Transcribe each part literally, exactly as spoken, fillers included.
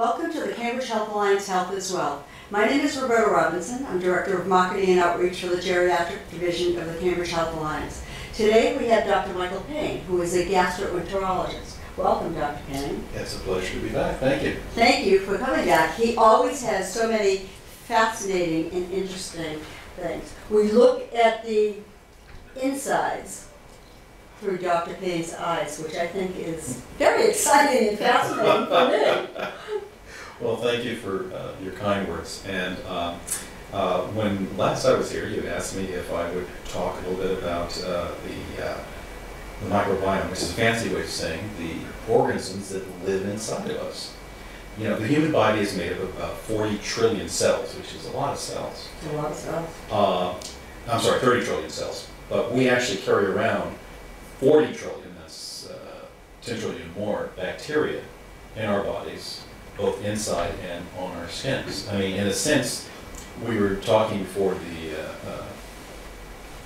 Welcome to the Cambridge Health Alliance Health Is Well. My name is Roberta Robinson. I'm Director of Marketing and Outreach for the Geriatric Division of the Cambridge Health Alliance. Today we have Doctor Michael Payne, who is a gastroenterologist. Welcome, Doctor Payne. It's a pleasure to be back. Thank you. Thank you for coming back. He always has so many fascinating and interesting things. We look at the insides through Doctor Payne's eyes, which I think is very exciting and fascinating for me. Well, thank you for uh, your kind words. And uh, uh, when last I was here, you asked me if I would talk a little bit about uh, the, uh, the microbiome, which is a fancy way of saying the organisms that live inside of us. You know, the human body is made up of about forty trillion cells, which is a lot of cells. A lot of cells. Uh, I'm sorry, thirty trillion cells. But we actually carry around forty trillion, that's uh, ten trillion more bacteria in our bodies, both inside and on our skins. I mean, in a sense, we were talking before the uh, uh,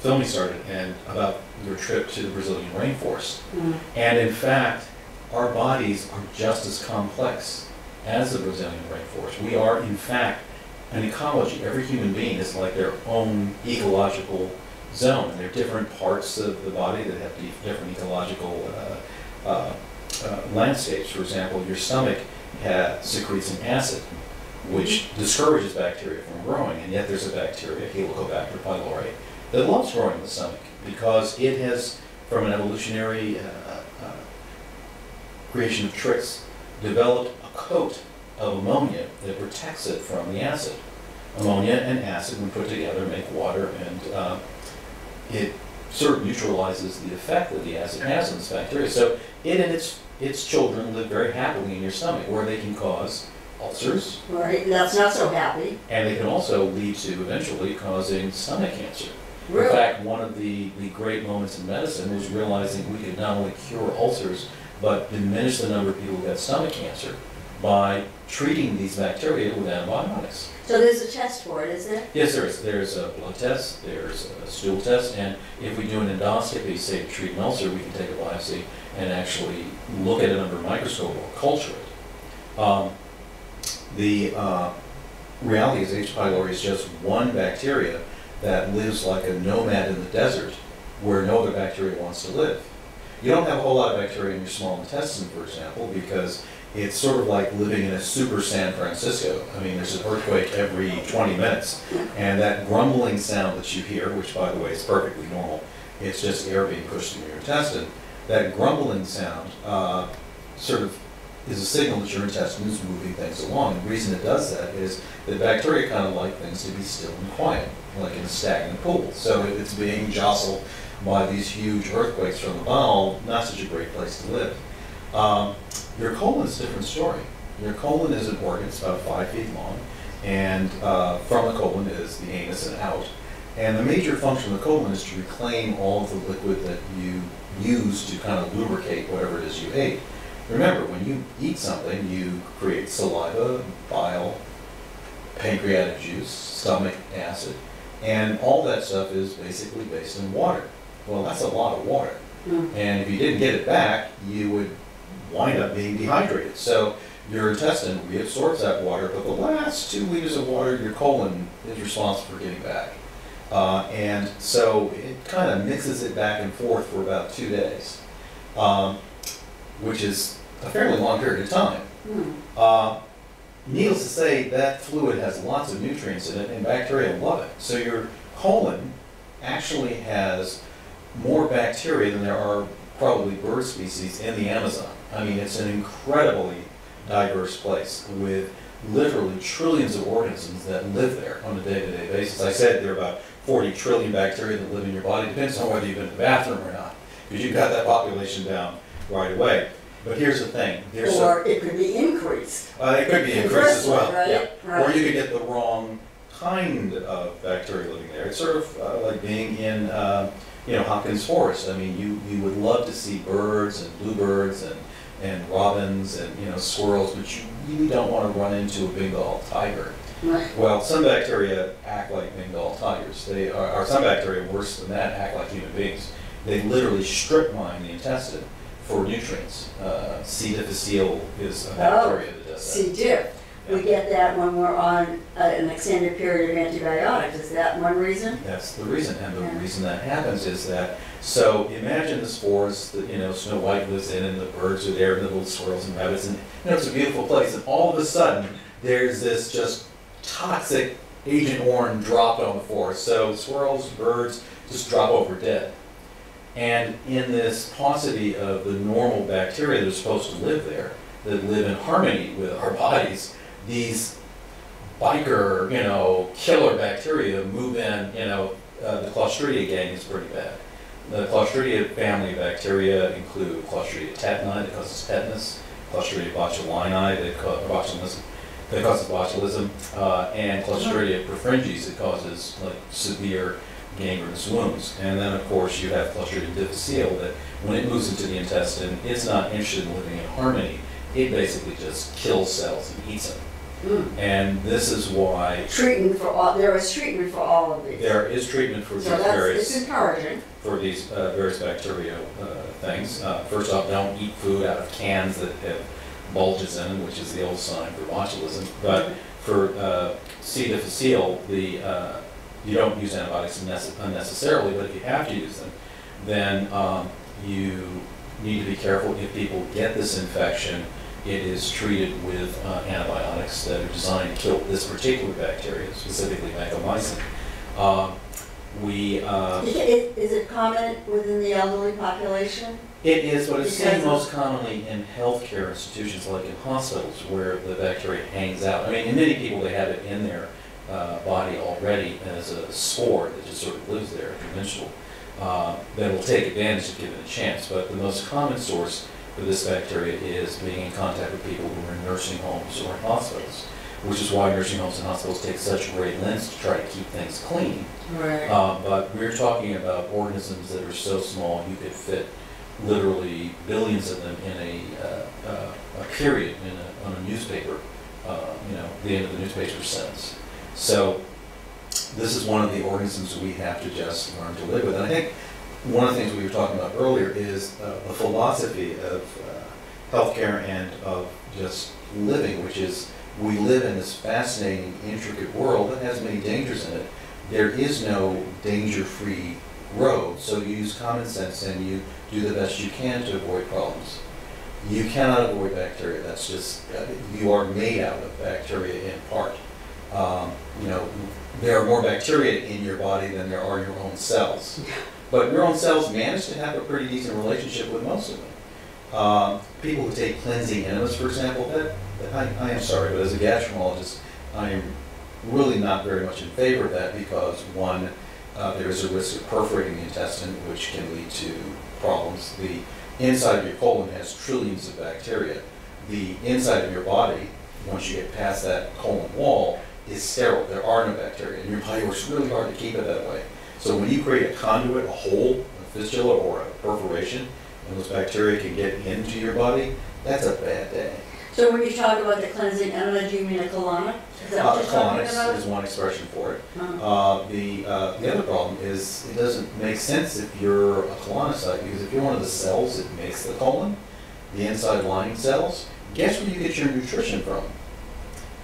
filming started and about your trip to the Brazilian rainforest. Mm. And in fact, our bodies are just as complex as the Brazilian rainforest. We are, in fact, an ecology. Every human being is like their own ecological zone. And there are different parts of the body that have different ecological uh, uh, uh, landscapes. For example, your stomach has, secretes an acid, which discourages bacteria from growing. And yet there's a bacteria, Helicobacter pylori, that loves growing in the stomach because it has, from an evolutionary uh, uh, creation of tricks, developed a coat of ammonia that protects it from the acid. Ammonia and acid, when put together, make water, and uh, it sort of neutralizes the effect that the acid has on this bacteria. So it and its its children live very happily in your stomach, where they can cause ulcers. Right, that's not so happy. And they can also lead to eventually causing stomach cancer. Really? In fact, one of the, the great moments in medicine was realizing we could not only cure ulcers, but diminish the number of people who got stomach cancer by treating these bacteria with antibiotics. So there's a test for it, isn't there? Yes, there is. There's a blood test, there's a stool test, and if we do an endoscopy, say, to treat an ulcer, we can take a biopsy and actually look at it under a microscope or culture it. Um, the uh, reality is H. pylori is just one bacteria that lives like a nomad in the desert where no other bacteria wants to live. You don't have a whole lot of bacteria in your small intestine, for example, because it's sort of like living in a super San Francisco. I mean, there's an earthquake every twenty minutes, and that grumbling sound that you hear, which, by the way, is perfectly normal, it's just air being pushed into your intestine, that grumbling sound uh, sort of is a signal that your intestine is moving things along. The reason it does that is that bacteria kind of like things to be still and quiet, like in a stagnant pool. So it's being jostled by these huge earthquakes from the bowel, not such a great place to live. Um, your colon is a different story. Your colon is an organ, it's about five feet long, and uh, from the colon is the anus and out. And the major function of the colon is to reclaim all of the liquid that you use to kind of lubricate whatever it is you ate. Remember, when you eat something, you create saliva, bile, pancreatic juice, stomach acid, and all that stuff is basically based in water. Well, that's a lot of water. Mm. And if you didn't get it back, you would wind up being dehydrated. So your intestine reabsorbs that water, but the last two liters of water your colon is responsible for getting back. Uh, and so it kind of mixes it back and forth for about two days, um, which is a fairly long period of time. Mm. Uh, needless to say, that fluid has lots of nutrients in it, and bacteria love it. So your colon actually has more bacteria than there are probably bird species in the Amazon. I mean, it's an incredibly diverse place with literally trillions of organisms that live there on a day-to-day basis. I said there are about forty trillion bacteria that live in your body. Depends on whether you've been to the bathroom or not, because you've got that population down right away. But here's the thing. There's or a, it could be increased. Uh, it could be increased as well. Right? Yeah. Right. Or you could get the wrong kind of bacteria living there. It's sort of uh, like being in uh, you know, Hopkins Forest. I mean, you, you would love to see birds and bluebirds and, and robins and, you know, squirrels, but you really don't want to run into a Bengal tiger. Right. Well, some bacteria act like Bengal tigers. They are, or some bacteria worse than that act like human beings. They literally strip mine the intestine for nutrients. Uh, C. difficile is a bacteria oh, that does that. C. diff. Yeah. We get that when we're on uh, an extended period of antibiotics. Is that one reason? That's the reason. And the yeah. reason that happens is that, so imagine the spores that, you know, Snow White lives in, and the birds are there, and the little squirrels and rabbits, and, you know, it's a beautiful place. And all of a sudden, there's this just toxic Agent Orange dropped on the forest. So squirrels, birds, just drop over dead. And in this paucity of the normal bacteria that are supposed to live there, that live in harmony with our bodies, these biker, you know, killer bacteria move in. You know, uh, the Clostridia gang is pretty bad. The Clostridia family of bacteria include Clostridia tetani, that causes tetanus, Clostridia botulini, that causes botulism, that causes botulism, uh, and Clostridia perfringens, that causes like severe gangrenous wounds. And then, of course, you have Clostridium difficile, that when it moves into the intestine, it's not interested in living in harmony. It basically just kills cells and eats them. Mm. And this is why treatment for all there is treatment for all of these. There is treatment for so these various encouraging for these uh, various bacterial uh, things. Uh, first off, don't eat food out of cans that have bulges in them, which is the old sign for botulism. But for uh, C. difficile, the uh, you don't use antibiotics unnecessarily, but if you have to use them, then um, you need to be careful. If people get this infection, it is treated with uh, antibiotics that are designed to kill this particular bacteria, specifically vancomycin. Uh, we uh, is, it, is it common within the elderly population? It is, but it's seen most commonly in healthcare institutions, like in hospitals, where the bacteria hangs out. I mean, in many people, they have it in their uh, body already as a spore that just sort of lives there, conventional. Uh, that will take advantage if given a chance. But the most common source for this bacteria is being in contact with people who are in nursing homes or in hospitals, which is why nursing homes and hospitals take such great lengths to try to keep things clean. Right. Uh, but we're talking about organisms that are so small you could fit literally billions of them in a, uh, uh, a period in a, on a newspaper, uh, you know, the end of the newspaper sentence. So this is one of the organisms we have to just learn to live with. And I think one of the things we were talking about earlier is uh, the philosophy of uh, healthcare and of just living, which is we live in this fascinating, intricate world that has many dangers in it. There is no danger-free road, so you use common sense and you do the best you can to avoid problems. You cannot avoid bacteria. That's just, you are made out of bacteria in part. Um, you know, there are more bacteria in your body than there are your own cells. But your own cells manage to have a pretty decent relationship with most of them. Um, people who take cleansing enemas, for example, that, that I, I am sorry, but as a gastroenterologist, I am really not very much in favor of that because, one, uh, there is a risk of perforating the intestine, which can lead to problems. The inside of your colon has trillions of bacteria. The inside of your body, once you get past that colon wall, is sterile. There are no bacteria, and your body works really hard to keep it that way. So when you create a conduit, a hole, a fistula, or a perforation, and those bacteria can get into your body, that's a bad day. So when you talk about the cleansing enema, do you mean a colonic? Is that what uh, you're talking about? Is one expression for it. Uh-huh. uh, the, uh, the other problem is it doesn't make sense if you're a colonocyte, because if you're one of the cells that makes the colon, the inside lining cells, guess where you get your nutrition from?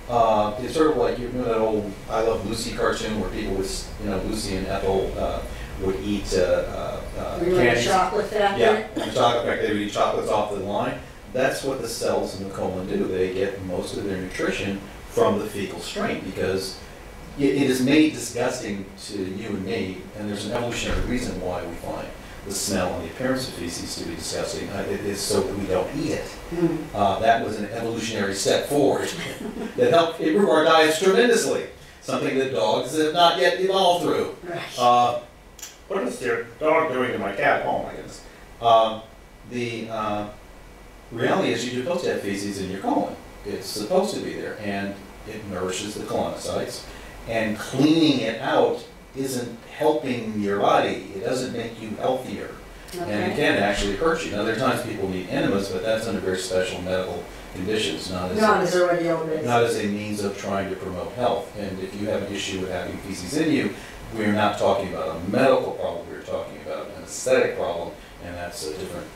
Uh, it's sort of like, you know, that old I Love Lucy cartoon where people with, you know, Lucy and Ethel uh, would eat uh, uh, really candies. Chocolate factory? Yeah, the chocolate factory. They would eat chocolates off the line. That's what the cells in the colon do. They get most of their nutrition from the fecal strain because it, it is made disgusting to you and me, and there's an evolutionary reason why we find the smell and the appearance of feces to be disgusting. It is so that we don't eat it. Mm. Uh, that was an evolutionary step forward that helped improve our diets tremendously, something that dogs have not yet evolved through. Uh, what is your dog doing to my cat? Oh my goodness. Uh, the uh, reality is you're supposed to have feces in your colon. It's supposed to be there, and it nourishes the colonocytes, and cleaning it out isn't helping your body. It doesn't make you healthier. Okay. And it can actually hurt you. Now, there are times people need enemas, but that's under very special medical conditions, not as, not, as a, not as a means of trying to promote health. And if you have an issue with having feces in you, we're not talking about a medical problem. We're talking about an aesthetic problem, and that's a different,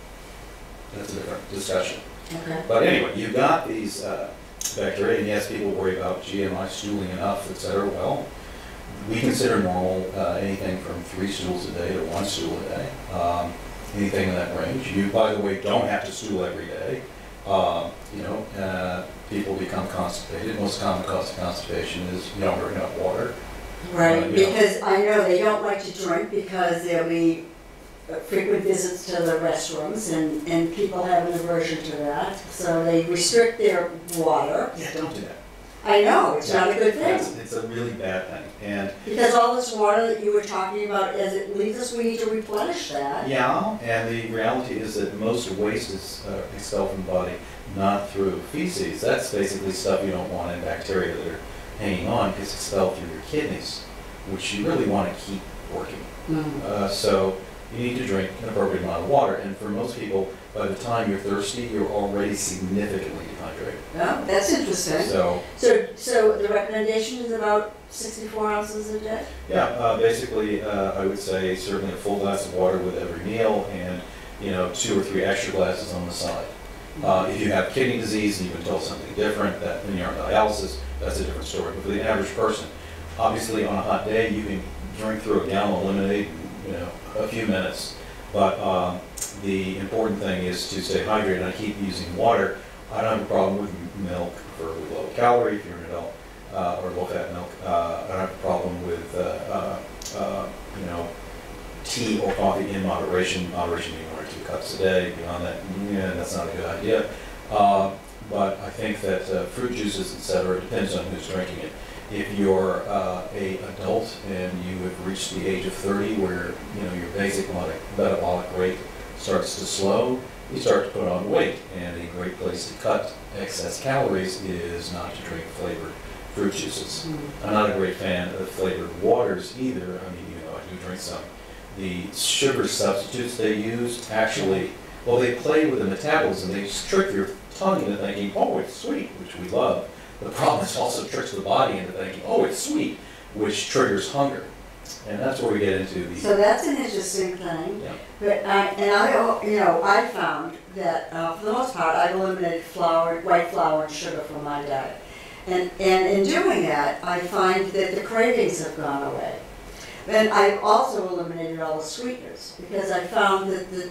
that's a different discussion. Okay. But anyway, you've got these uh, expectorate, and yes, people worry about, gee, am I stooling enough, et cetera. Well, we consider normal uh, anything from three stools a day to one stool a day, um, anything in that range. You, by the way, don't have to stool every day. Uh, you know, uh, people become constipated. Most common cause of constipation is you don't drink enough water. Right, uh, because know. I know they don't like to drink because there'll be frequent visits to the restrooms, and, and people have an aversion to that, so they restrict their water. Yeah, don't do that. I know, it's yeah. not a good thing. It's, it's a really bad thing. And because all this water that you were talking about, as it leaves us, we need to replenish that. Yeah, and the reality is that most waste is uh, expelled from the body, not through feces. That's basically stuff you don't want in bacteria that are hanging on, because it's expelled through your kidneys, which you really want to keep working. Mm-hmm. uh, so you need to drink an appropriate amount of water, and for most people, by the time you're thirsty, you're already significantly dehydrated. Oh, that's interesting. So, so, so the recommendation is about sixty-four ounces a day? Yeah, uh, basically, uh, I would say certainly a full glass of water with every meal, and you know, two or three extra glasses on the side. Uh, if you have kidney disease and you've been told something different, that when you're on dialysis, that's a different story. But for the average person, obviously on a hot day, you can drink through a gallon of lemonade, you know, a few minutes. But um, the important thing is to stay hydrated. I keep using water. I don't have a problem with milk, preferably low calorie if you're an adult, uh, or low fat milk. Uh, I don't have a problem with uh, uh, uh, you know, tea or coffee in moderation. Moderation being one or two cups a day. Beyond that, yeah, that's not a good idea. Uh, but I think that uh, fruit juices, et cetera, depends on who's drinking it. If you're uh, a adult and you have reached the age of thirty, where you know your basic metabolic rate starts to slow, you start to put on weight. And a great place to cut excess calories is not to drink flavored fruit juices. Mm-hmm. I'm not a great fan of flavored waters either. I mean, you know, I do drink some. The sugar substitutes they use actually, well, they play with the metabolism. They trick your tongue into thinking, oh, it's sweet, which we love. The problem is also tricks the body into thinking, oh, it's sweet, which triggers hunger. And that's where we get into the... So that's an interesting thing. Yeah. But I, and I, you know, I found that uh, for the most part, I've eliminated flour, white flour and sugar from my diet. And, and in doing that, I find that the cravings have gone away. And I've also eliminated all the sweeteners, because I found that the,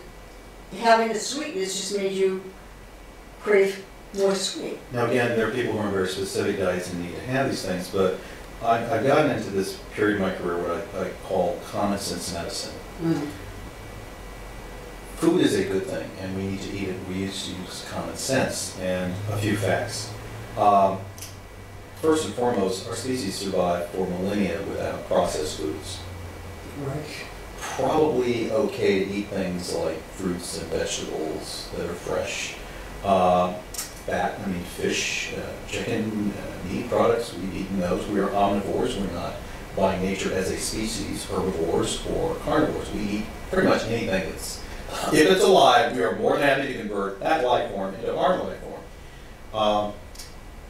having the sweetness just made you crave more sweet. Now again, there are people who are on very specific diets and need to have these things, but I've, I've gotten into this period of my career what I, I call common sense medicine. Mm. Food is a good thing, and we need to eat it. We used to use common sense and a few facts. Um, first and foremost, our species survived for millennia without processed foods. Right. Probably okay to eat things like fruits and vegetables that are fresh. Uh, Fat, I mean fish, uh, chicken, uh, meat products, we've eaten those. We are omnivores. We're not, by nature as a species, herbivores or carnivores. We eat pretty much anything that's, if it's alive, we are more than happy to convert that life form into our life form. Um,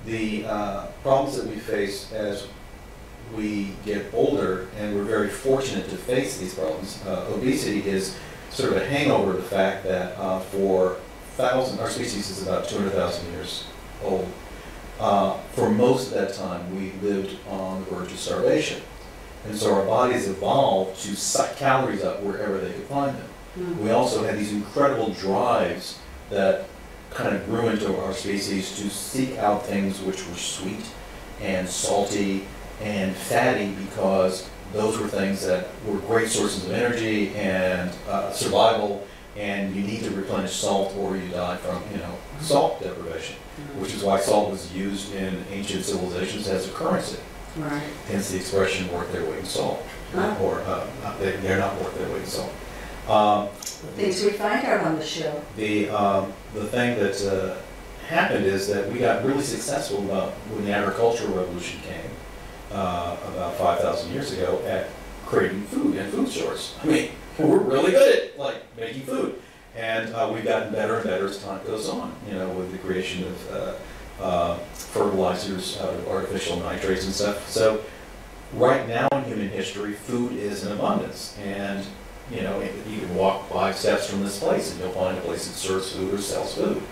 the uh, problems that we face as we get older, and we're very fortunate to face these problems, uh, obesity is sort of a hangover of the fact that uh, for Thousand, our species is about two hundred thousand years old. Uh, for most of that time, we lived on the verge of starvation. And so our bodies evolved to suck calories up wherever they could find them. Mm-hmm. We also had these incredible drives that kind of grew into our species to seek out things which were sweet and salty and fatty, because those were things that were great sources of energy and uh, survival. And you need to replenish salt, or you die from, you know, salt deprivation, which is why salt was used in ancient civilizations as a currency. Right. Hence the expression "worth their weight in salt," huh? or uh, they, they're not worth their weight in salt. Um, Things we find out on the show. The um, the thing that uh, happened is that we got really successful about when the agricultural revolution came uh, about five thousand years ago at creating food and food stores. I mean, we're really good at like making food, and uh, we've gotten better and better as time goes on. You know, with the creation of uh, uh, fertilizers out of artificial nitrates and stuff. So, right now in human history, food is in abundance, and you know you can walk five steps from this place, and you'll find a place that serves food or sells food.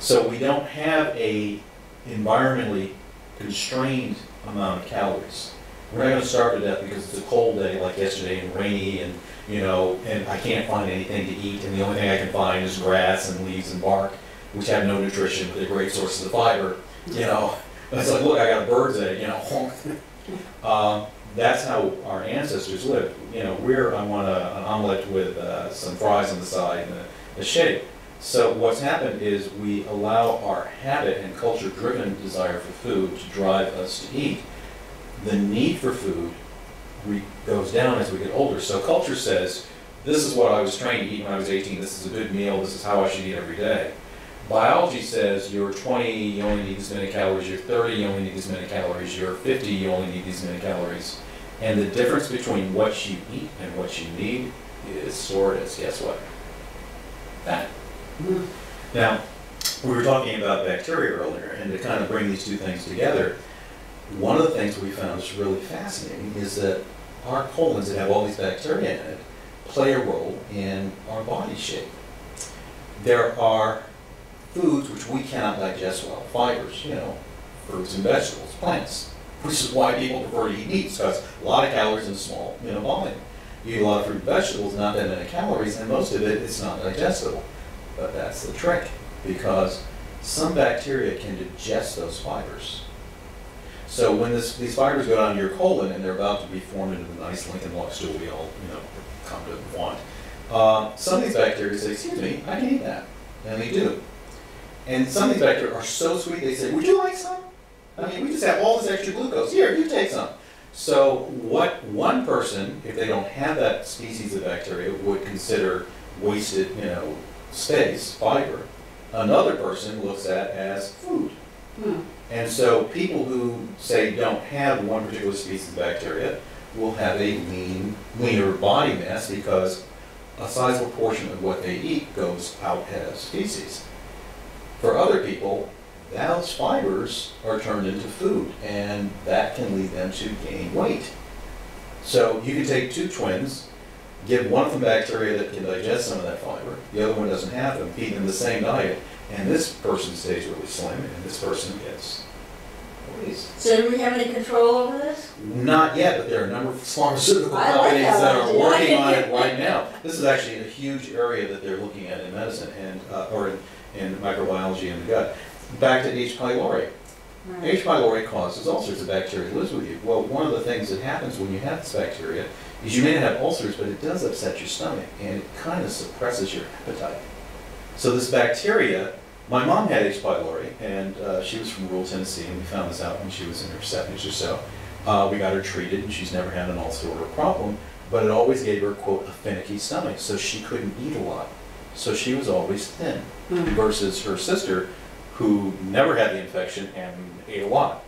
So we don't have a environmentally constrained amount of calories. We're not going to starve to death because it's a cold day like yesterday and rainy, and you know, and I can't find anything to eat, and the only thing I can find is grass and leaves and bark, which have no nutrition, but they're great sources of fiber. You know, it's like, look, I got a bird's egg. You know, um, that's how our ancestors lived. You know, we're I want a, an omelet with uh, some fries on the side and a, a shake. So what's happened is we allow our habit and culture-driven desire for food to drive us to eat. The need for food re goes down as we get older. So culture says, this is what I was trained to eat when I was eighteen, this is a good meal, this is how I should eat every day. Biology says, you're twenty, you only need this many calories, you're thirty, you only need this many calories, you're fifty, you only need these many calories. And the difference between what you eat and what you need is stored as, guess what? Fat. Now, we were talking about bacteria earlier, and to kind of bring these two things together, one of the things we found is really fascinating is that our colons that have all these bacteria in it play a role in our body shape. There are foods which we cannot digest well, fibers, you know, fruits and vegetables, plants, which is why people prefer to eat meat, because a lot of calories in a small, you know, volume. You eat a lot of fruit and vegetables, not that many calories, and most of it is not digestible. But that's the trick, because some bacteria can digest those fibers. So when this, these fibers go down to your colon and they're about to be formed into the nice Lincoln-like stool we all, you know, come to want, uh, some of these bacteria say, excuse me, I can eat that. And they do. And some of these bacteria are so sweet, they say, would you like some? I mean, we just have all this extra glucose. Here, you take some. So what one person, if they don't have that species of bacteria, would consider wasted, you know, space, fiber, another person looks at as food. Hmm. And so people who, say, don't have one particular species of bacteria will have a lean, leaner body mass because a sizable portion of what they eat goes out as feces. For other people, those fibers are turned into food, and that can lead them to gain weight. So you can take two twins, give one of them bacteria that can digest some of that fiber, the other one doesn't have them, feed them the same diet, and this person stays really slim, and this person gets obese. So do we have any control over this? Not yet, but there are a number of pharmaceutical companies that are working on it right now. This is actually a huge area that they're looking at in medicine, and uh, or in, in microbiology in the gut. Back to H. pylori. Right. H. pylori causes ulcers. The bacteria lives with you. Well, one of the things that happens when you have this bacteria is you may not have ulcers, but it does upset your stomach, and it kind of suppresses your appetite. So this bacteria, my mom had H. pylori, and uh, she was from rural Tennessee, and we found this out when she was in her seventies or so. Uh, we got her treated, and she's never had an ulcer or a problem, but it always gave her, quote, a finicky stomach, so she couldn't eat a lot. So she was always thin, mm-hmm. versus her sister, who never had the infection and ate a lot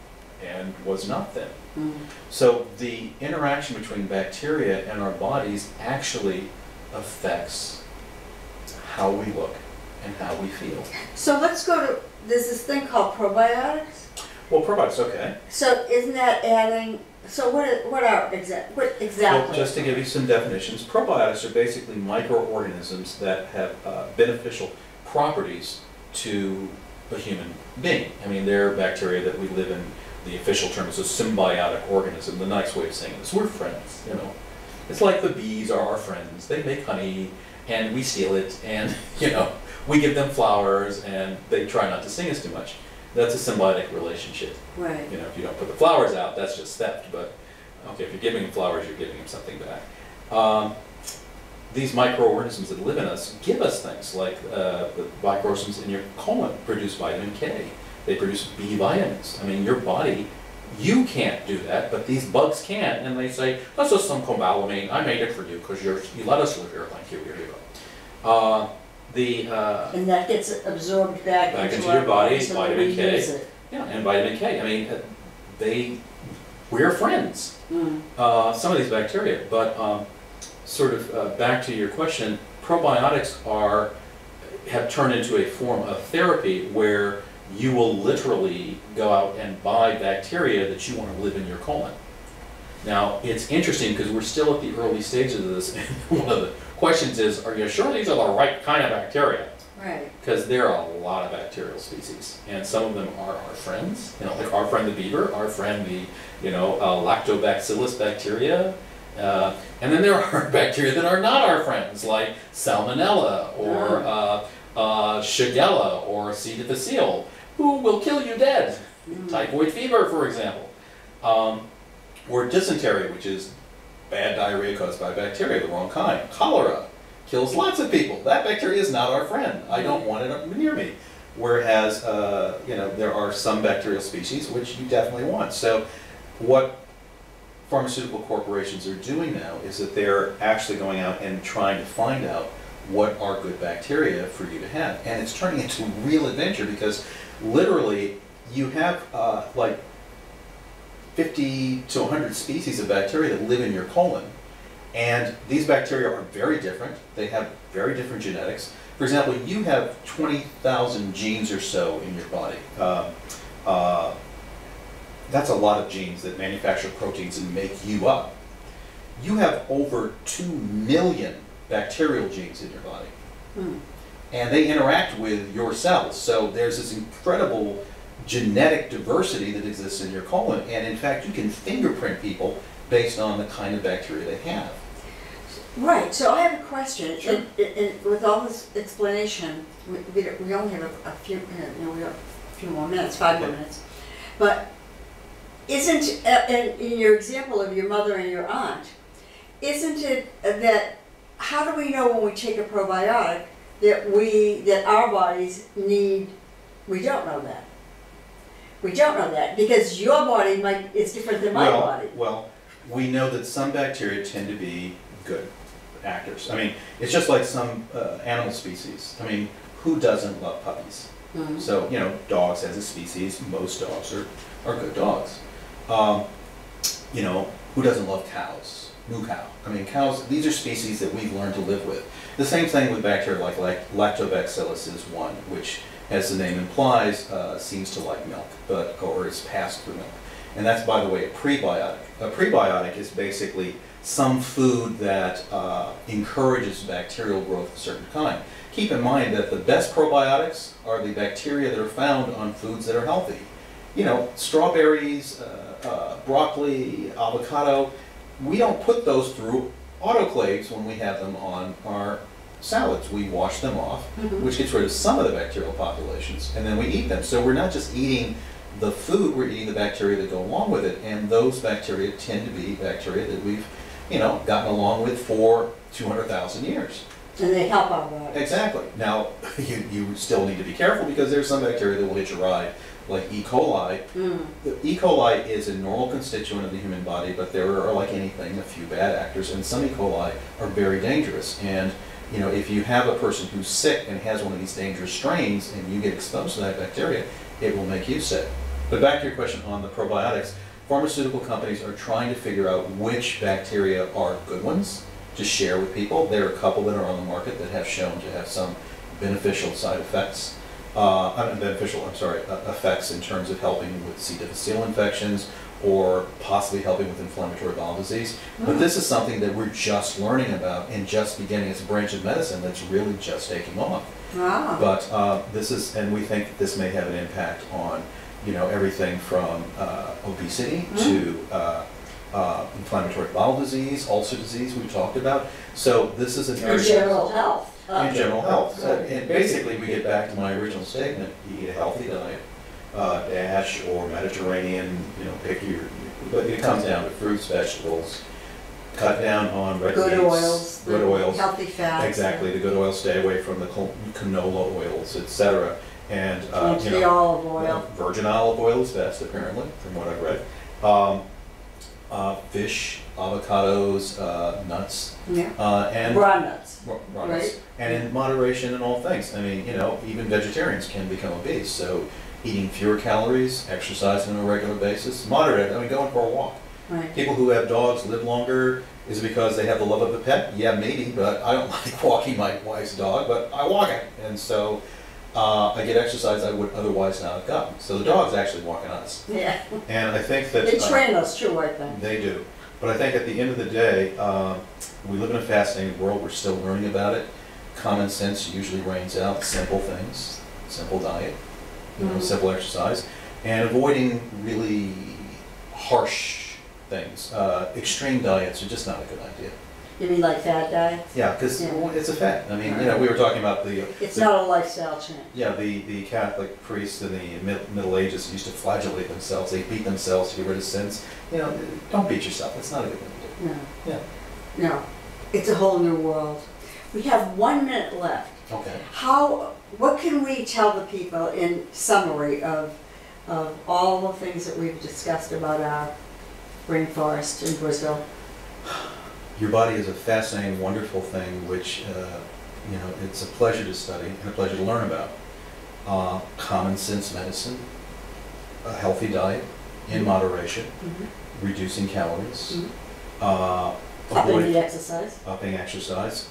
and was not thin. Mm-hmm. So the interaction between bacteria and our bodies actually affects how we look and how we feel. So let's go to, there's this thing called probiotics. Well, probiotics, okay. So isn't that adding, so what, is, what are exact, what exactly? Well, just to give you some definitions, probiotics are basically microorganisms that have uh, beneficial properties to a human being. I mean, they're bacteria that we live in. The official term is a symbiotic organism, the nice way of saying it is we're friends, you know. It's like the bees are our friends. They make honey, and we steal it, and, you know, we give them flowers, and they try not to sting us too much. That's a symbiotic relationship. Right. You know, if you don't put the flowers out, that's just theft, but, okay, if you're giving them flowers, you're giving them something back. Um, These microorganisms that live in us give us things like uh, the microorganisms in your colon produce vitamin K. They produce B vitamins. I mean, your body, you can't do that, but these bugs can, and they say, that's just some cobalamin. I made it for you because you let us live here. Thank you. Here you go. Uh, the, uh, and that gets absorbed back, back into your body, so vitamin K. Yeah, and vitamin K. I mean, they, we're friends, mm. uh, some of these bacteria, but um, sort of uh, back to your question, probiotics are, have turned into a form of therapy where you will literally go out and buy bacteria that you want to live in your colon. Now, it's interesting because we're still at the early stages of this, and one of the questions is, are you sure these are the right kind of bacteria? Right. Because there are a lot of bacterial species, and some of them are our friends. You know, like our friend the beaver, our friend the, you know, uh, Lactobacillus bacteria. Uh, and then there are bacteria that are not our friends, like Salmonella or uh, uh, Shigella or C. difficile, who will kill you dead. Mm. Typhoid fever, for example. Um, or dysentery, which is bad diarrhea caused by bacteria, the wrong kind. Cholera kills lots of people. That bacteria is not our friend. I don't want it up near me. Whereas, uh, you know, there are some bacterial species which you definitely want. So what pharmaceutical corporations are doing now is that they're actually going out and trying to find out what are good bacteria for you to have. And it's turning into a real adventure, because literally you have uh, like fifty to a hundred species of bacteria that live in your colon. And these bacteria are very different. They have very different genetics. For example, you have twenty thousand genes or so in your body. Uh, uh, that's a lot of genes that manufacture proteins and make you up. You have over two million bacterial genes in your body. Mm. And they interact with your cells. So there's this incredible genetic diversity that exists in your colon. And in fact, you can fingerprint people based on the kind of bacteria they have. Right, so I have a question. Sure. It, it, it, with all this explanation, we, we, we only have a, a few, you know, we have a few more minutes, five more minutes. But isn't, uh, in, in your example of your mother and your aunt, isn't it that, how do we know when we take a probiotic that we, that our bodies need, we don't know that. We don't know that, because your body might, is different than my well, body. Well, we know that some bacteria tend to be good actors. I mean, it's just like some uh, animal species. I mean, who doesn't love puppies? Mm-hmm. So, you know, dogs as a species, most dogs are, are good dogs. Um, you know, who doesn't love cows? Moo cow. I mean, cows, these are species that we've learned to live with. The same thing with bacteria like, like Lactobacillus is one, which, as the name implies, uh, seems to like milk, but, or is passed through milk. And that's, by the way, a prebiotic. A prebiotic is basically some food that uh, encourages bacterial growth of a certain kind. Keep in mind that the best probiotics are the bacteria that are found on foods that are healthy. You know, strawberries, uh, uh, broccoli, avocado, we don't put those through autoclaves when we have them on our salads. We wash them off, mm-hmm. which gets rid of some of the bacterial populations, and then we eat them. So we're not just eating the food, we're eating the bacteria that go along with it, and those bacteria tend to be bacteria that we've, you know, gotten along with for two hundred thousand years. And they help our body. Exactly. Now, you, you still need to be careful, because there's some bacteria that will hit your ride, like E. coli. Mm. E. coli is a normal constituent of the human body, but there are, like anything, a few bad actors, and some E. coli are very dangerous. And, you know, if you have a person who's sick and has one of these dangerous strains, and you get exposed to that bacteria, it will make you sick. But back to your question on the probiotics, pharmaceutical companies are trying to figure out which bacteria are good ones to share with people. There are a couple that are on the market that have shown to have some beneficial side effects. Uh, I mean beneficial, I'm sorry, uh, effects in terms of helping with C. difficile infections or possibly helping with inflammatory bowel disease. Mm. But this is something that we're just learning about and just beginning. It's a branch of medicine that's really just taking off. Wow. But uh, this is, and we think that this may have an impact on, you know, everything from uh, obesity mm. to uh, uh, inflammatory bowel disease, ulcer disease we talked about. So this is an area. General health. And general health. So, and basically we get back to my original statement, you eat a healthy diet, uh, DASH or Mediterranean, you know, pick your, but it comes down to fruits, vegetables, cut down on red good meats, oils, good oils, healthy fats. Exactly, the good oils, stay away from the canola oils, et cetera. And uh, you know, olive oil. You know, virgin olive oil is best, apparently, from what I've read. Um, uh, fish, avocados, uh, nuts, yeah. uh, and raw nuts, raw, raw right? nuts, and in moderation in all things. I mean, you know, even vegetarians can become obese. So, eating fewer calories, exercising on a regular basis, moderate. I mean, going for a walk. Right. People who have dogs live longer. Is it because they have the love of a pet? Yeah, maybe, but I don't like walking my wife's dog, but I walk it. And so uh, I get exercise I would otherwise not have gotten. So the dog's actually walking us. Yeah. And I think that... They train uh, us too, I think. They do. But I think at the end of the day, uh, we live in a fascinating world. We're still learning about it. common sense usually reigns out. Simple things, simple diet, you know, mm-hmm. simple exercise, and avoiding really harsh things. Uh, extreme diets are just not a good idea. You mean like fad diets? Yeah, because yeah. well, it's a fad. I mean, right. you know, we were talking about the... It's the, not a lifestyle change. Yeah, the, the Catholic priests in the mid, Middle Ages used to flagellate themselves. They beat themselves to get rid of sins. You know, don't beat yourself. It's not a good thing to do. No. Yeah. No. It's a whole new world. We have one minute left. Okay. How, what can we tell the people in summary of, of all the things that we've discussed about our rainforest in Brazil? Your body is a fascinating, wonderful thing, which, uh, you know, it's a pleasure to study and a pleasure to learn about. Uh, common sense medicine, a healthy diet in moderation, mm-hmm. reducing calories, mm-hmm. uh, avoid, upping the exercise, upping exercise,